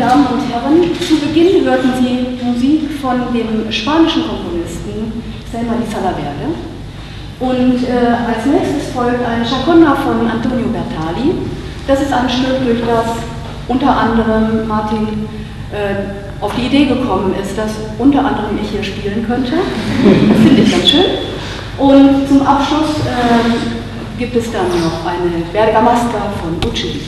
Damen und Herren, zu Beginn hörten Sie Musik von dem spanischen Komponisten Selma Isala-Berde und als nächstes folgt ein Chaconda von Antonio Bertali. Das ist ein Stück, durch das unter anderem Martin auf die Idee gekommen ist, dass unter anderem ich hier spielen könnte. Finde ich ganz schön. Und zum Abschluss gibt es dann noch eine Bergamasca von Uccelli.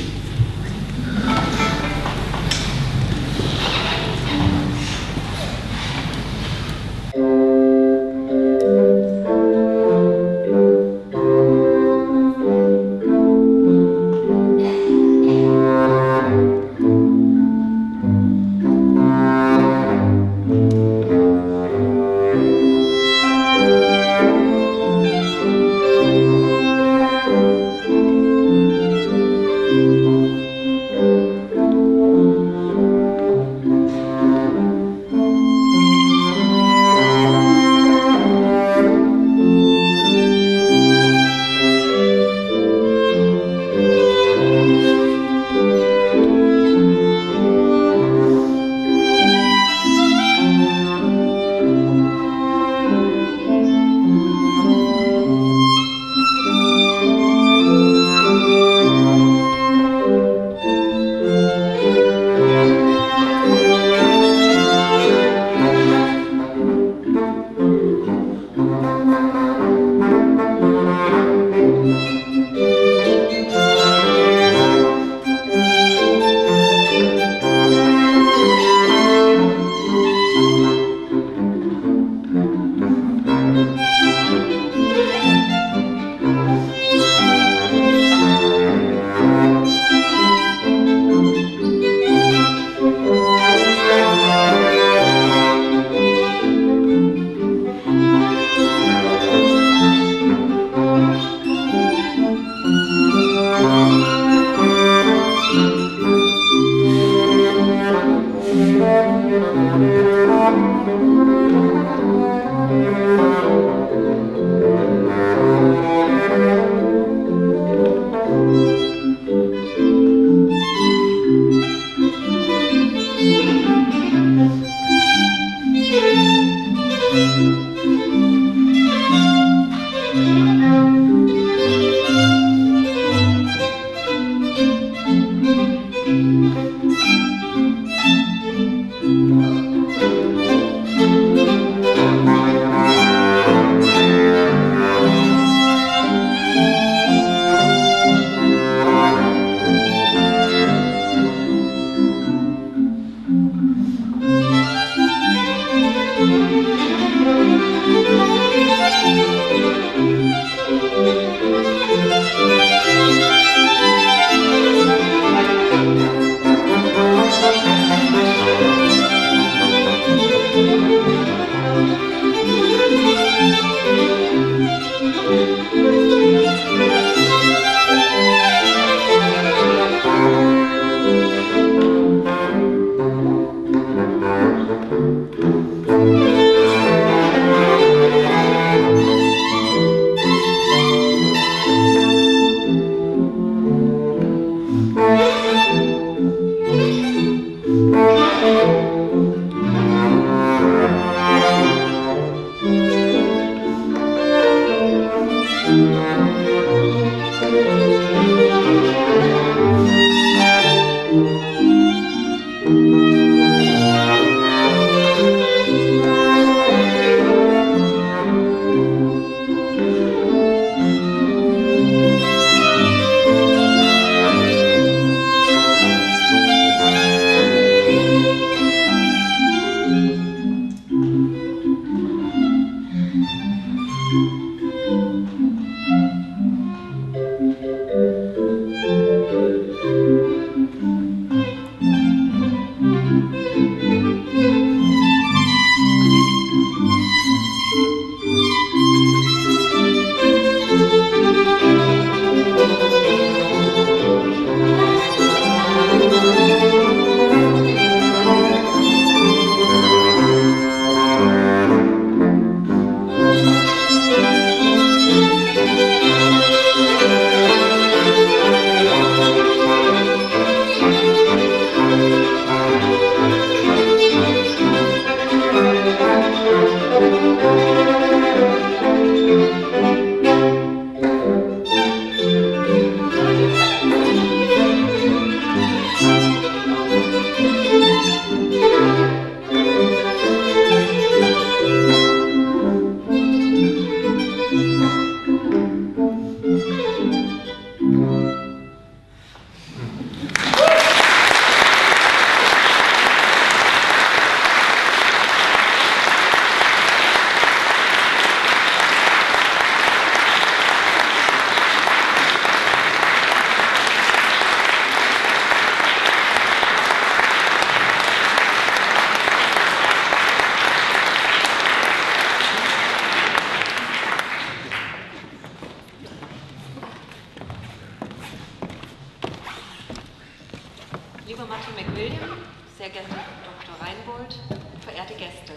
Lieber Martin McWilliam, sehr geehrter Dr. Reinbold, verehrte Gäste.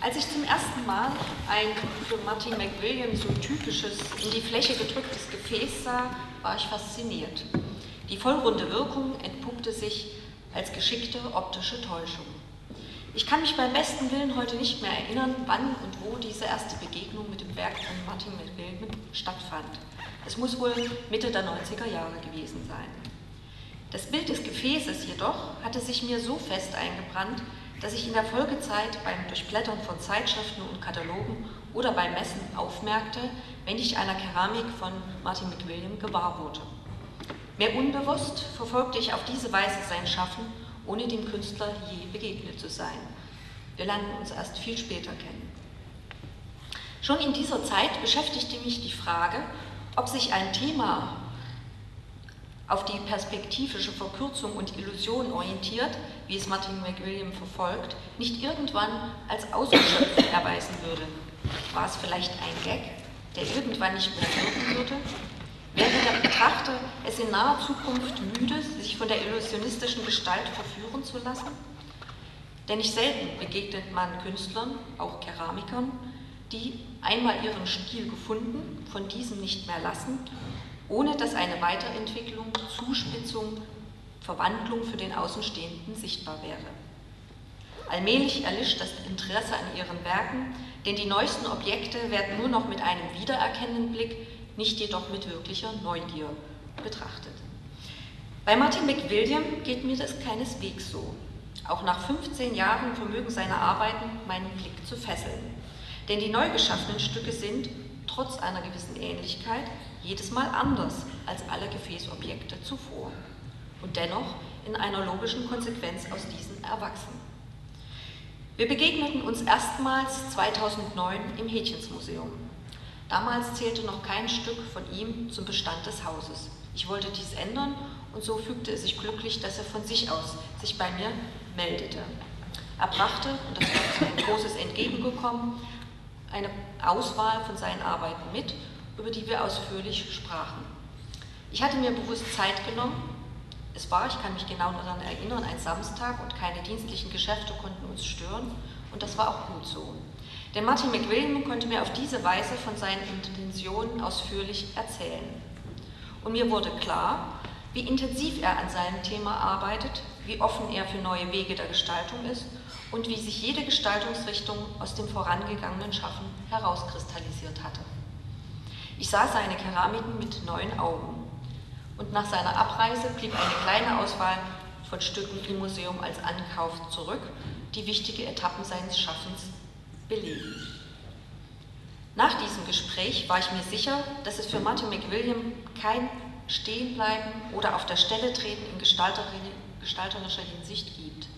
Als ich zum ersten Mal ein für Martin McWilliam so typisches, in die Fläche gedrücktes Gefäß sah, war ich fasziniert. Die vollrunde Wirkung entpuppte sich als geschickte optische Täuschung. Ich kann mich beim besten Willen heute nicht mehr erinnern, wann und wo diese erste Begegnung mit dem Werk von Martin McWilliam stattfand. Es muss wohl Mitte der 90er Jahre gewesen sein. Das Bild des Gefäßes jedoch hatte sich mir so fest eingebrannt, dass ich in der Folgezeit beim Durchblättern von Zeitschriften und Katalogen oder bei Messen aufmerkte, wenn ich einer Keramik von Martin McWilliam gewahr wurde. Mehr unbewusst verfolgte ich auf diese Weise sein Schaffen, ohne dem Künstler je begegnet zu sein. Wir lernen uns erst viel später kennen. Schon in dieser Zeit beschäftigte mich die Frage, ob sich ein Thema auf die perspektivische Verkürzung und Illusion orientiert, wie es Martin McWilliam verfolgt, nicht irgendwann als ausgeschöpft erweisen würde. War es vielleicht ein Gag, der irgendwann nicht mehr wirken würde? Wäre der Betrachter es in naher Zukunft müde, sich von der illusionistischen Gestalt verführen zu lassen? Denn nicht selten begegnet man Künstlern, auch Keramikern, die einmal ihren Stil gefunden, von diesem nicht mehr lassen, ohne dass eine Weiterentwicklung, Zuspitzung, Verwandlung für den Außenstehenden sichtbar wäre. Allmählich erlischt das Interesse an ihren Werken, denn die neuesten Objekte werden nur noch mit einem wiedererkennenden Blick, nicht jedoch mit wirklicher Neugier betrachtet. Bei Martin McWilliam geht mir das keineswegs so. Auch nach 15 Jahren vermögen seine Arbeiten, meinen Blick zu fesseln. Denn die neu geschaffenen Stücke sind, trotz einer gewissen Ähnlichkeit, jedes Mal anders als alle Gefäßobjekte zuvor und dennoch in einer logischen Konsequenz aus diesen erwachsen. Wir begegneten uns erstmals 2009 im Hetjens-Museum. Damals zählte noch kein Stück von ihm zum Bestand des Hauses. Ich wollte dies ändern und so fügte es sich glücklich, dass er von sich aus sich bei mir meldete. Er brachte, und das war ein großes Entgegenkommen, eine Auswahl von seinen Arbeiten mit, über die wir ausführlich sprachen. Ich hatte mir bewusst Zeit genommen. Es war, ich kann mich genau daran erinnern, ein Samstag und keine dienstlichen Geschäfte konnten uns stören und das war auch gut so. Denn Martin McWilliam konnte mir auf diese Weise von seinen Intentionen ausführlich erzählen. Und mir wurde klar, wie intensiv er an seinem Thema arbeitet, wie offen er für neue Wege der Gestaltung ist und wie sich jede Gestaltungsrichtung aus dem vorangegangenen Schaffen herauskristallisiert hatte. Ich sah seine Keramiken mit neuen Augen. Und nach seiner Abreise blieb eine kleine Auswahl von Stücken im Museum als Ankauf zurück, die wichtige Etappen seines Schaffens belegen. Nach diesem Gespräch war ich mir sicher, dass es für Martin McWilliam kein Stehenbleiben oder auf der Stelle treten in gestalterischer Hinsicht gibt.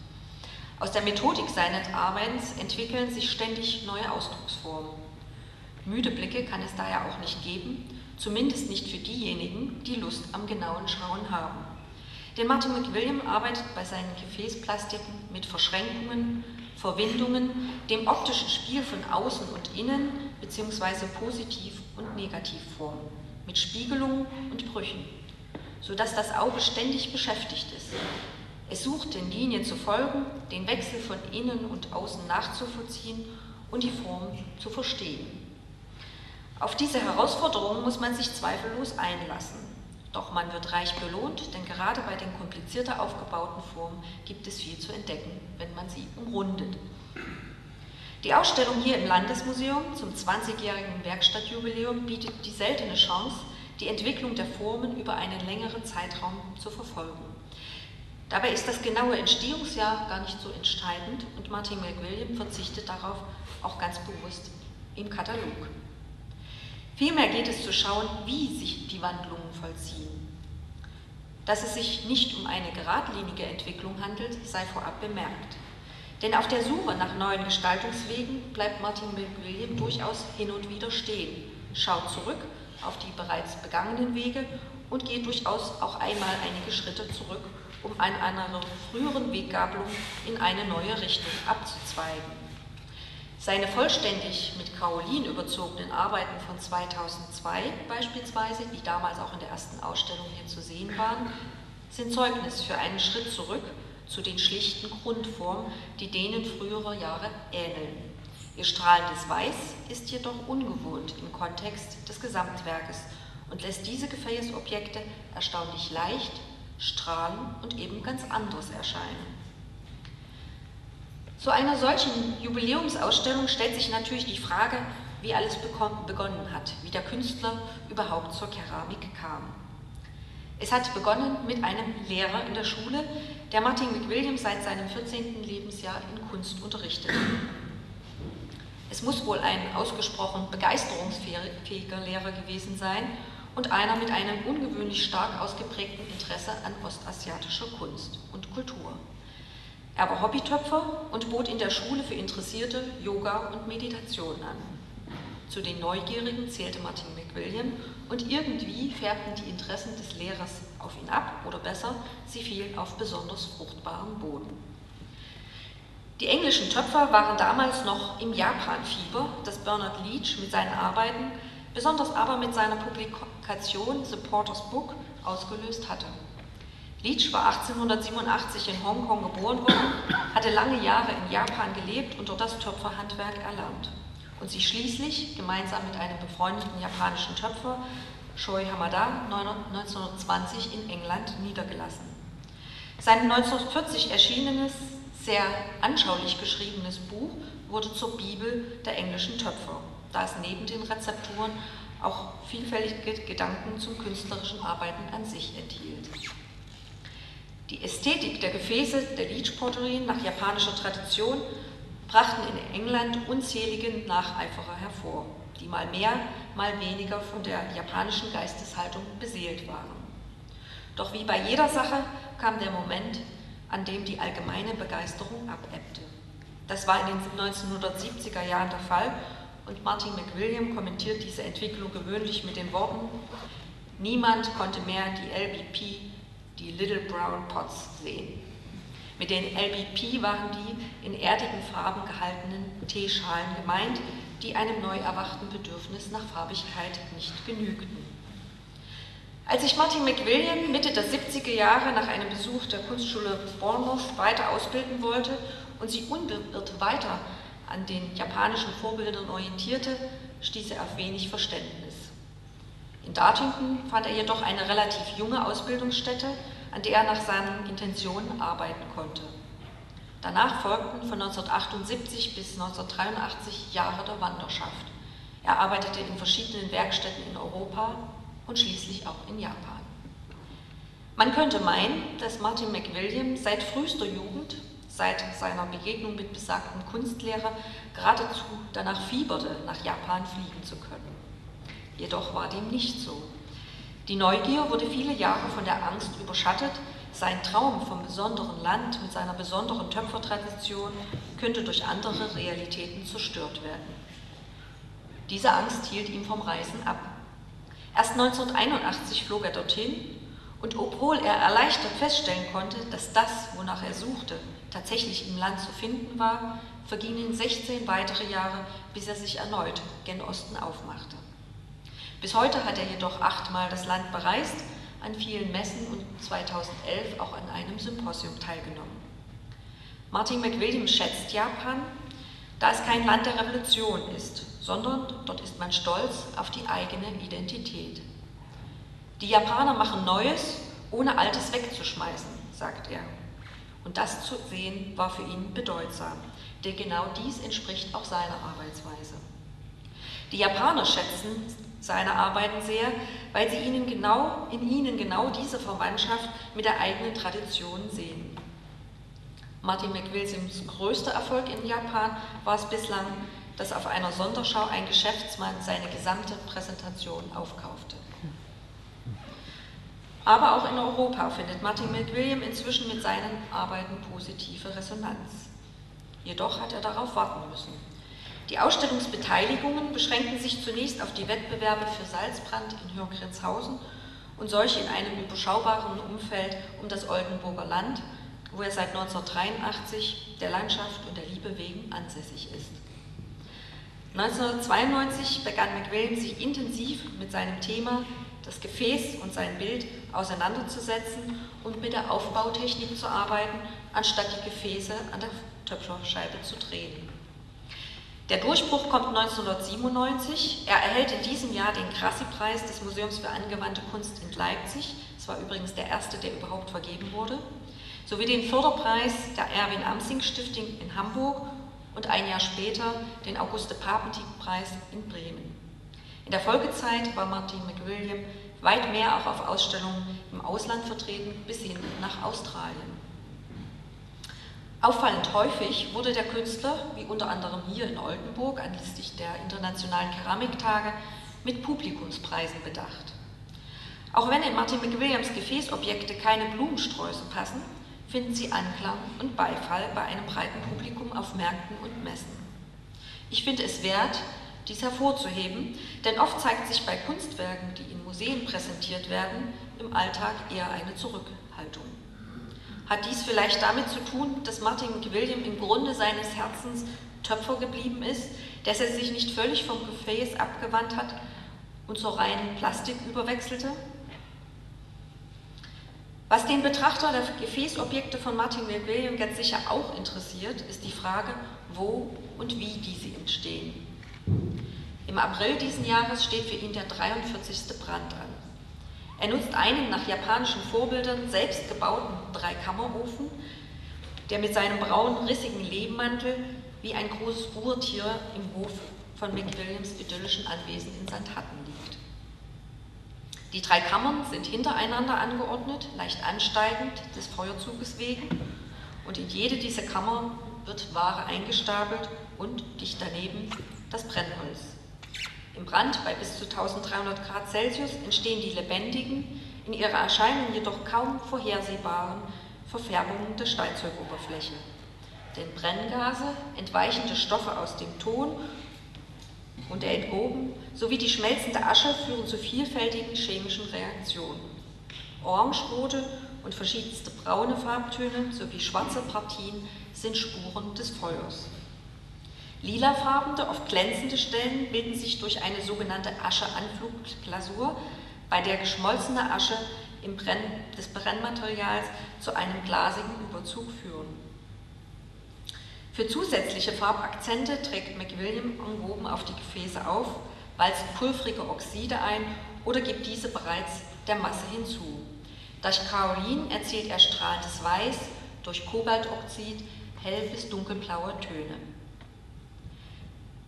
Aus der Methodik seines Arbeitens entwickeln sich ständig neue Ausdrucksformen. Müde Blicke kann es daher auch nicht geben, zumindest nicht für diejenigen, die Lust am genauen Schauen haben. Denn Martin McWilliam arbeitet bei seinen Gefäßplastiken mit Verschränkungen, Verwindungen, dem optischen Spiel von außen und innen bzw. Positiv- und Negativformen, mit Spiegelungen und Brüchen, sodass das Auge ständig beschäftigt ist. Es sucht, den Linien zu folgen, den Wechsel von innen und außen nachzuvollziehen und die Form zu verstehen. Auf diese Herausforderung muss man sich zweifellos einlassen. Doch man wird reich belohnt, denn gerade bei den komplizierter aufgebauten Formen gibt es viel zu entdecken, wenn man sie umrundet. Die Ausstellung hier im Landesmuseum zum 20-jährigen Werkstattjubiläum bietet die seltene Chance, die Entwicklung der Formen über einen längeren Zeitraum zu verfolgen. Dabei ist das genaue Entstehungsjahr gar nicht so entscheidend und Martin McWilliam verzichtet darauf auch ganz bewusst im Katalog. Vielmehr geht es zu schauen, wie sich die Wandlungen vollziehen. Dass es sich nicht um eine geradlinige Entwicklung handelt, sei vorab bemerkt. Denn auf der Suche nach neuen Gestaltungswegen bleibt Martin McWilliam durchaus hin und wieder stehen, schaut zurück auf die bereits begangenen Wege und geht durchaus auch einmal einige Schritte zurück, um an einer früheren Weggabelung in eine neue Richtung abzuzweigen. Seine vollständig mit Kaolin überzogenen Arbeiten von 2002 beispielsweise, die damals auch in der ersten Ausstellung hier zu sehen waren, sind Zeugnis für einen Schritt zurück zu den schlichten Grundformen, die denen früherer Jahre ähneln. Ihr strahlendes Weiß ist jedoch ungewohnt im Kontext des Gesamtwerkes und lässt diese Gefäßobjekte erstaunlich leicht strahlen und eben ganz anders erscheinen. Zu einer solchen Jubiläumsausstellung stellt sich natürlich die Frage, wie alles begonnen hat, wie der Künstler überhaupt zur Keramik kam. Es hat begonnen mit einem Lehrer in der Schule, der Martin McWilliam seit seinem 14. Lebensjahr in Kunst unterrichtet. Es muss wohl ein ausgesprochen begeisterungsfähiger Lehrer gewesen sein und einer mit einem ungewöhnlich stark ausgeprägten Interesse an ostasiatischer Kunst und Kultur. Er war Hobbytöpfer und bot in der Schule für Interessierte Yoga und Meditation an. Zu den Neugierigen zählte Martin McWilliam und irgendwie färbten die Interessen des Lehrers auf ihn ab, oder besser, sie fielen auf besonders fruchtbaren Boden. Die englischen Töpfer waren damals noch im Japan-Fieber, das Bernard Leach mit seinen Arbeiten, besonders aber mit seiner Publikation The Porter's Book ausgelöst hatte. Leach war 1887 in Hongkong geboren worden, hatte lange Jahre in Japan gelebt und dort das Töpferhandwerk erlernt und sich schließlich gemeinsam mit einem befreundeten japanischen Töpfer, Shoji Hamada, 1920 in England niedergelassen. Sein 1940 erschienenes, sehr anschaulich geschriebenes Buch wurde zur Bibel der englischen Töpfer, da es neben den Rezepturen auch vielfältige Gedanken zum künstlerischen Arbeiten an sich enthielt. Die Ästhetik der Gefäße der Leach-Porterien nach japanischer Tradition brachten in England unzählige Nacheiferer hervor, die mal mehr, mal weniger von der japanischen Geisteshaltung beseelt waren. Doch wie bei jeder Sache kam der Moment, an dem die allgemeine Begeisterung abebbte. Das war in den 1970er Jahren der Fall und Martin McWilliam kommentiert diese Entwicklung gewöhnlich mit den Worten: Niemand konnte mehr die LBP, die Little Brown Pots, sehen. Mit den LBP waren die in erdigen Farben gehaltenen Teeschalen gemeint, die einem neu erwachten Bedürfnis nach Farbigkeit nicht genügten. Als sich Martin McWilliam Mitte der 70er Jahre nach einem Besuch der Kunstschule Vormhof weiter ausbilden wollte und sich unbeirrt weiter an den japanischen Vorbildern orientierte, stieß er auf wenig Verständnis. In Dartington fand er jedoch eine relativ junge Ausbildungsstätte, an der er nach seinen Intentionen arbeiten konnte. Danach folgten von 1978 bis 1983 Jahre der Wanderschaft. Er arbeitete in verschiedenen Werkstätten in Europa und schließlich auch in Japan. Man könnte meinen, dass Martin McWilliam seit frühester Jugend, seit seiner Begegnung mit besagtem Kunstlehrer, geradezu danach fieberte, nach Japan fliegen zu können. Jedoch war dem nicht so. Die Neugier wurde viele Jahre von der Angst überschattet, sein Traum vom besonderen Land mit seiner besonderen Töpfertradition könnte durch andere Realitäten zerstört werden. Diese Angst hielt ihn vom Reisen ab. Erst 1981 flog er dorthin und obwohl er erleichtert feststellen konnte, dass das, wonach er suchte, tatsächlich im Land zu finden war, vergingen 16 weitere Jahre, bis er sich erneut gen Osten aufmachte. Bis heute hat er jedoch 8-mal das Land bereist, an vielen Messen und 2011 auch an einem Symposium teilgenommen. Martin McWilliam schätzt Japan, da es kein Land der Revolution ist, sondern dort ist man stolz auf die eigene Identität. Die Japaner machen Neues, ohne Altes wegzuschmeißen, sagt er. Und das zu sehen war für ihn bedeutsam, denn genau dies entspricht auch seiner Arbeitsweise. Die Japaner schätzen seine Arbeiten sehr, weil sie in ihnen genau diese Verwandtschaft mit der eigenen Tradition sehen. Martin McWilliams größter Erfolg in Japan war es bislang, dass auf einer Sonderschau ein Geschäftsmann seine gesamte Präsentation aufkaufte. Aber auch in Europa findet Martin McWilliam inzwischen mit seinen Arbeiten positive Resonanz. Jedoch hat er darauf warten müssen. Die Ausstellungsbeteiligungen beschränkten sich zunächst auf die Wettbewerbe für Salzbrand in Hürgrenzhausen und solche in einem überschaubaren Umfeld um das Oldenburger Land, wo er seit 1983 der Landschaft und der Liebe wegen ansässig ist. 1992 begann McWilliam sich intensiv mit seinem Thema das Gefäß und sein Bild auseinanderzusetzen und mit der Aufbautechnik zu arbeiten, anstatt die Gefäße an der Töpferscheibe zu drehen. Der Durchbruch kommt 1997. Er erhält in diesem Jahr den Grassi-Preis des Museums für angewandte Kunst in Leipzig. Das war übrigens der erste, der überhaupt vergeben wurde. Sowie den Förderpreis der Erwin-Amsing-Stiftung in Hamburg und ein Jahr später den Auguste-Papendiek-Preis in Bremen. In der Folgezeit war Martin McWilliam weit mehr auch auf Ausstellungen im Ausland vertreten, bis hin nach Australien. Auffallend häufig wurde der Künstler, wie unter anderem hier in Oldenburg anlässlich der Internationalen Keramiktage, mit Publikumspreisen bedacht. Auch wenn in Martin McWilliams Gefäßobjekte keine Blumensträuße passen, finden sie Anklang und Beifall bei einem breiten Publikum auf Märkten und Messen. Ich finde es wert, dies hervorzuheben, denn oft zeigt sich bei Kunstwerken, die in Museen präsentiert werden, im Alltag eher eine Zurückhaltung. Hat dies vielleicht damit zu tun, dass Martin McWilliam im Grunde seines Herzens Töpfer geblieben ist, dass er sich nicht völlig vom Gefäß abgewandt hat und zur reinen Plastik überwechselte? Was den Betrachter der Gefäßobjekte von Martin McWilliam ganz sicher auch interessiert, ist die Frage, wo und wie diese entstehen. Im April diesen Jahres steht für ihn der 43. Brand an. Er nutzt einen nach japanischen Vorbildern selbst gebauten Dreikammerofen, der mit seinem braunen, rissigen Lehmmantel wie ein großes Ruhrtier im Hof von McWilliams idyllischen Anwesen in Sandhatten liegt. Die drei Kammern sind hintereinander angeordnet, leicht ansteigend des Feuerzuges wegen, und in jede dieser Kammer wird Ware eingestapelt und, dicht daneben, das Brennholz. Im Brand bei bis zu 1300 Grad Celsius entstehen die lebendigen, in ihrer Erscheinung jedoch kaum vorhersehbaren Verfärbungen der Steinzeugoberfläche. Denn Brenngase, entweichende Stoffe aus dem Ton und der Entgoben sowie die schmelzende Asche führen zu vielfältigen chemischen Reaktionen. Orangerote und verschiedenste braune Farbtöne sowie schwarze Partien sind Spuren des Feuers. Lilafarbene, oft glänzende Stellen bilden sich durch eine sogenannte Asche-Anflugglasur, bei der geschmolzene Asche des Brennmaterials zu einem glasigen Überzug führen. Für zusätzliche Farbakzente trägt McWilliam Angoben auf die Gefäße auf, walzt pulvrige Oxide ein oder gibt diese bereits der Masse hinzu. Durch Kaolin erzielt er strahlendes Weiß, durch Kobaltoxid hell- bis dunkelblaue Töne.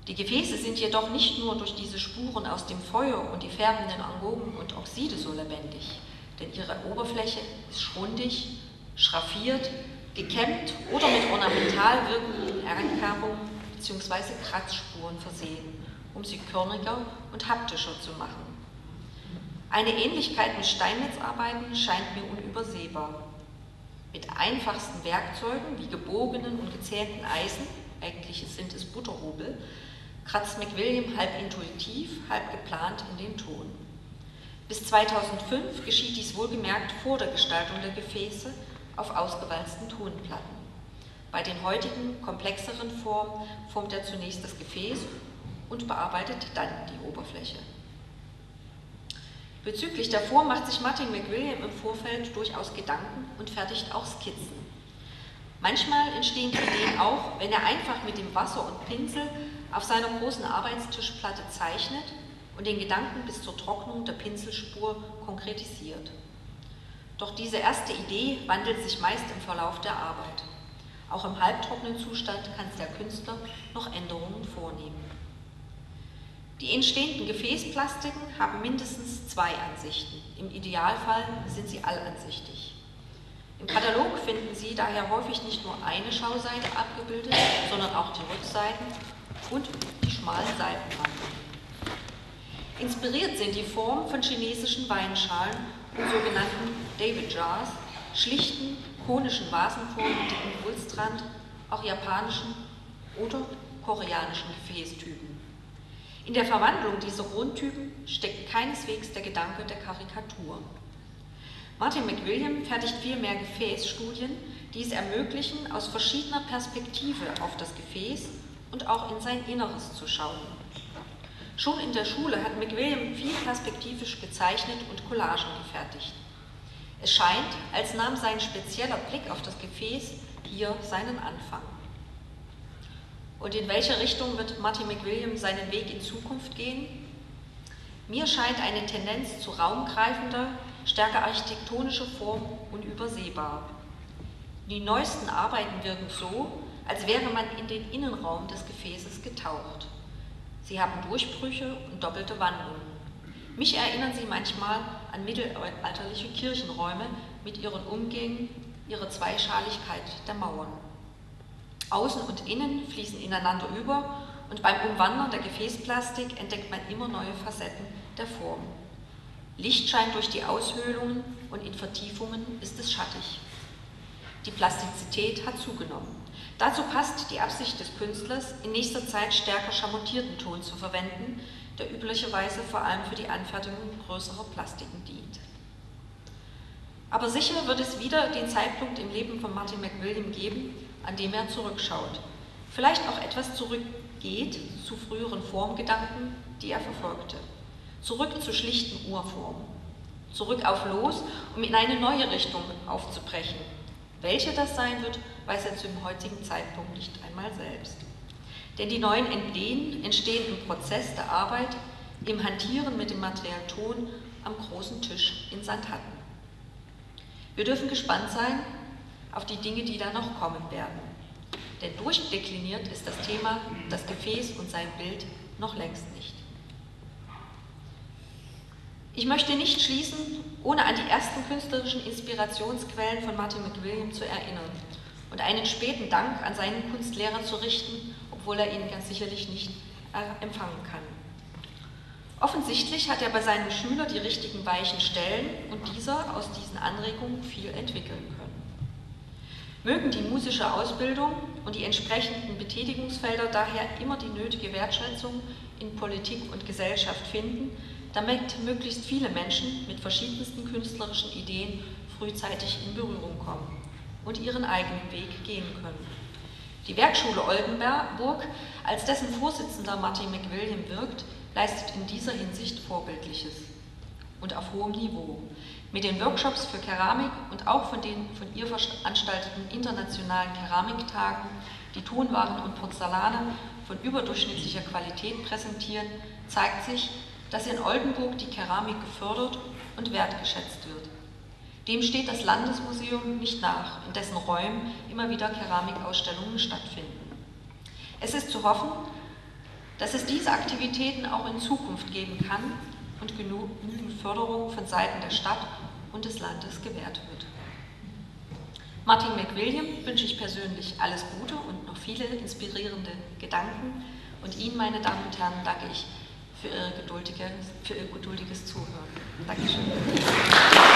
Die Gefäße sind jedoch nicht nur durch diese Spuren aus dem Feuer und die färbenden Angoben und Oxide so lebendig, denn ihre Oberfläche ist schrundig, schraffiert, gekämmt oder mit ornamental wirkenden Einkerbungen bzw. Kratzspuren versehen, um sie körniger und haptischer zu machen. Eine Ähnlichkeit mit Steinmetzarbeiten scheint mir unübersehbar. Mit einfachsten Werkzeugen wie gebogenen und gezähnten Eisen, eigentlich sind es Butterhobel, kratzt McWilliam halb intuitiv, halb geplant in den Ton. Bis 2005 geschieht dies wohlgemerkt vor der Gestaltung der Gefäße auf ausgewalzten Tonplatten. Bei den heutigen, komplexeren Formen formt er zunächst das Gefäß und bearbeitet dann die Oberfläche. Bezüglich der Form macht sich Martin McWilliam im Vorfeld durchaus Gedanken und fertigt auch Skizzen. Manchmal entstehen Ideen auch, wenn er einfach mit dem Wasser und Pinsel auf seiner großen Arbeitstischplatte zeichnet und den Gedanken bis zur Trocknung der Pinselspur konkretisiert. Doch diese erste Idee wandelt sich meist im Verlauf der Arbeit. Auch im halbtrockenen Zustand kann der Künstler noch Änderungen vornehmen. Die entstehenden Gefäßplastiken haben mindestens zwei Ansichten. Im Idealfall sind sie allansichtig. Im Katalog finden Sie daher häufig nicht nur eine Schauseite abgebildet, sondern auch die Rückseiten und die schmalen Seitenwände. Inspiriert sind die Formen von chinesischen Weinschalen und sogenannten David Jars, schlichten, konischen Vasenformen mit dickem Wulstrand, auch japanischen oder koreanischen Gefäßtypen. In der Verwandlung dieser Rundtypen steckt keineswegs der Gedanke der Karikatur. Martin McWilliam fertigt vielmehr Gefäßstudien, die es ermöglichen, aus verschiedener Perspektive auf das Gefäß und auch in sein Inneres zu schauen. Schon in der Schule hat McWilliam viel perspektivisch gezeichnet und Collagen gefertigt. Es scheint, als nahm sein spezieller Blick auf das Gefäß hier seinen Anfang. Und in welche Richtung wird Martin McWilliam seinen Weg in Zukunft gehen? Mir scheint eine Tendenz zu raumgreifender, stärker architektonischer Form unübersehbar. Die neuesten Arbeiten wirken so, als wäre man in den Innenraum des Gefäßes getaucht. Sie haben Durchbrüche und doppelte Wandungen. Mich erinnern sie manchmal an mittelalterliche Kirchenräume mit ihren Umgängen, ihrer Zweischaligkeit der Mauern. Außen und innen fließen ineinander über und beim Umwandern der Gefäßplastik entdeckt man immer neue Facetten der Form. Licht scheint durch die Aushöhlungen und in Vertiefungen ist es schattig. Die Plastizität hat zugenommen. Dazu passt die Absicht des Künstlers, in nächster Zeit stärker schamottierten Ton zu verwenden, der üblicherweise vor allem für die Anfertigung größerer Plastiken dient. Aber sicher wird es wieder den Zeitpunkt im Leben von Martin McWilliam geben, an dem er zurückschaut. Vielleicht auch etwas zurückgeht zu früheren Formgedanken, die er verfolgte. Zurück zu schlichten Urformen. Zurück auf Los, um in eine neue Richtung aufzubrechen. Welche das sein wird, weiß er zu dem heutigen Zeitpunkt nicht einmal selbst. Denn die neuen Ideen entstehen im Prozess der Arbeit, im Hantieren mit dem Material Ton am großen Tisch in Sandhatten. Wir dürfen gespannt sein auf die Dinge, die da noch kommen werden. Denn durchdekliniert ist das Thema, das Gefäß und sein Bild noch längst nicht. Ich möchte nicht schließen, ohne an die ersten künstlerischen Inspirationsquellen von Martin McWilliam zu erinnern und einen späten Dank an seinen Kunstlehrer zu richten, obwohl er ihn ganz sicherlich nicht empfangen kann. Offensichtlich hat er bei seinem Schüler die richtigen weichen Stellen und dieser aus diesen Anregungen viel entwickeln können. Mögen die musische Ausbildung und die entsprechenden Betätigungsfelder daher immer die nötige Wertschätzung in Politik und Gesellschaft finden, damit möglichst viele Menschen mit verschiedensten künstlerischen Ideen frühzeitig in Berührung kommen und ihren eigenen Weg gehen können. Die Werkschule Oldenburg, als dessen Vorsitzender Martin McWilliam wirkt, leistet in dieser Hinsicht Vorbildliches und auf hohem Niveau. Mit den Workshops für Keramik und auch von den von ihr veranstalteten internationalen Keramiktagen, die Tonwaren und Porzellane von überdurchschnittlicher Qualität präsentieren, zeigt sich, dass in Oldenburg die Keramik gefördert und wertgeschätzt wird. Dem steht das Landesmuseum nicht nach, in dessen Räumen immer wieder Keramikausstellungen stattfinden. Es ist zu hoffen, dass es diese Aktivitäten auch in Zukunft geben kann und genügend Förderung von Seiten der Stadt und des Landes gewährt wird. Martin McWilliam wünsche ich persönlich alles Gute und noch viele inspirierende Gedanken und Ihnen, meine Damen und Herren, danke ich für Ihr geduldiges Zuhören. Dankeschön.